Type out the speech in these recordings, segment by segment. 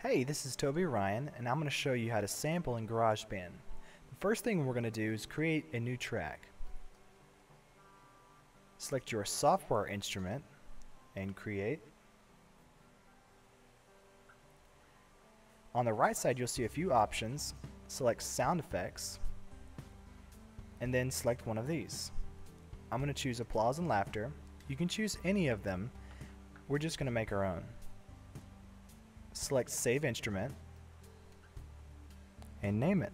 Hey, this is Toby Ryan, and I'm going to show you how to sample in GarageBand. The first thing we're going to do is create a new track. Select your software instrument and create. On the right side, you'll see a few options. Select sound effects, and then select one of these. I'm going to choose applause and laughter. You can choose any of them. We're just going to make our own. Select Save Instrument and name it.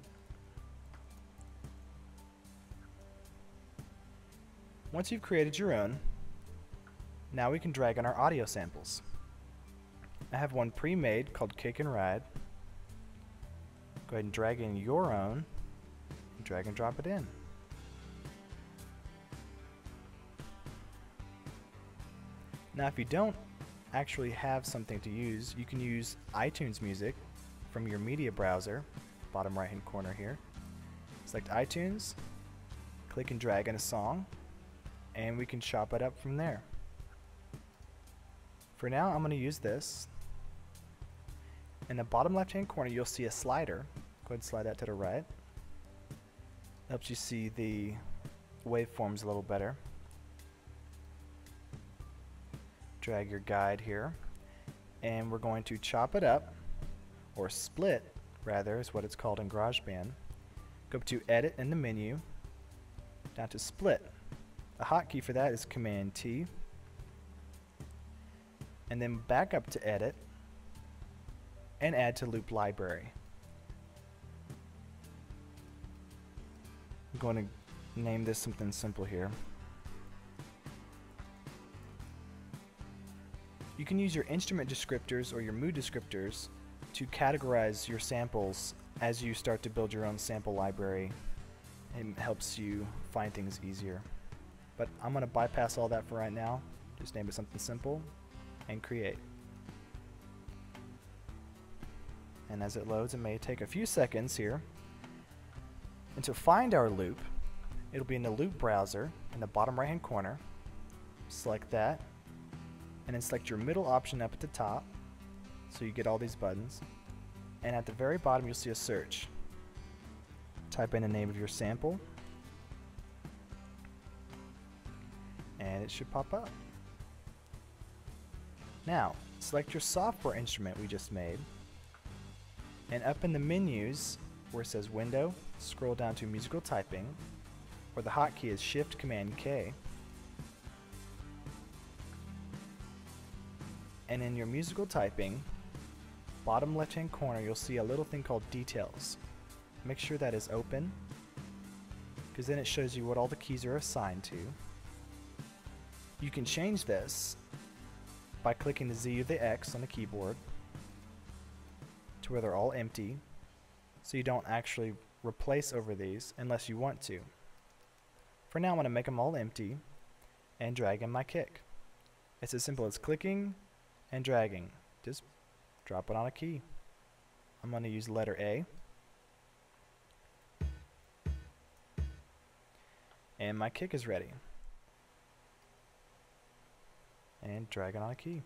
Once you've created your own, now we can drag on our audio samples. I have one pre-made called Kick and Ride. Go ahead and drag in your own and drag and drop it in. Now if you don't actually have something to use, you can use iTunes Music from your media browser, bottom right hand corner here. Select iTunes, click and drag in a song, and we can chop it up from there. For now, I'm going to use this. In the bottom left hand corner, you'll see a slider. Go ahead and slide that to the right. Helps you see the waveforms a little better. Drag your guide here, and we're going to chop it up, or split rather is what it's called in GarageBand. Go to Edit in the menu, down to Split. A hotkey for that is Command-T, and then back up to Edit and add to Loop Library. I'm going to name this something simple here. You can use your instrument descriptors or your mood descriptors to categorize your samples as you start to build your own sample library. It helps you find things easier. But I'm going to bypass all that for right now. Just name it something simple and create. And as it loads, it may take a few seconds here. And to find our loop, it'll be in the loop browser in the bottom right hand corner. Select that, and then select your middle option up at the top so you get all these buttons, and at the very bottom you'll see a search. Type in the name of your sample and it should pop up. Now select your software instrument we just made, and up in the menus where it says Window, scroll down to Musical Typing, where the hotkey is Shift-Command-K. And in your Musical Typing, bottom left hand corner, you'll see a little thing called Details. Make sure that is open, because then it shows you what all the keys are assigned to. You can change this by clicking the Z or the X on the keyboard to where they're all empty, so you don't actually replace over these unless you want to. For now, I'm going to make them all empty and drag in my kick. It's as simple as clicking and dragging. Just drop it on a key. I'm going to use letter A, and my kick is ready, and drag it on a key.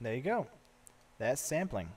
There you go. That's sampling.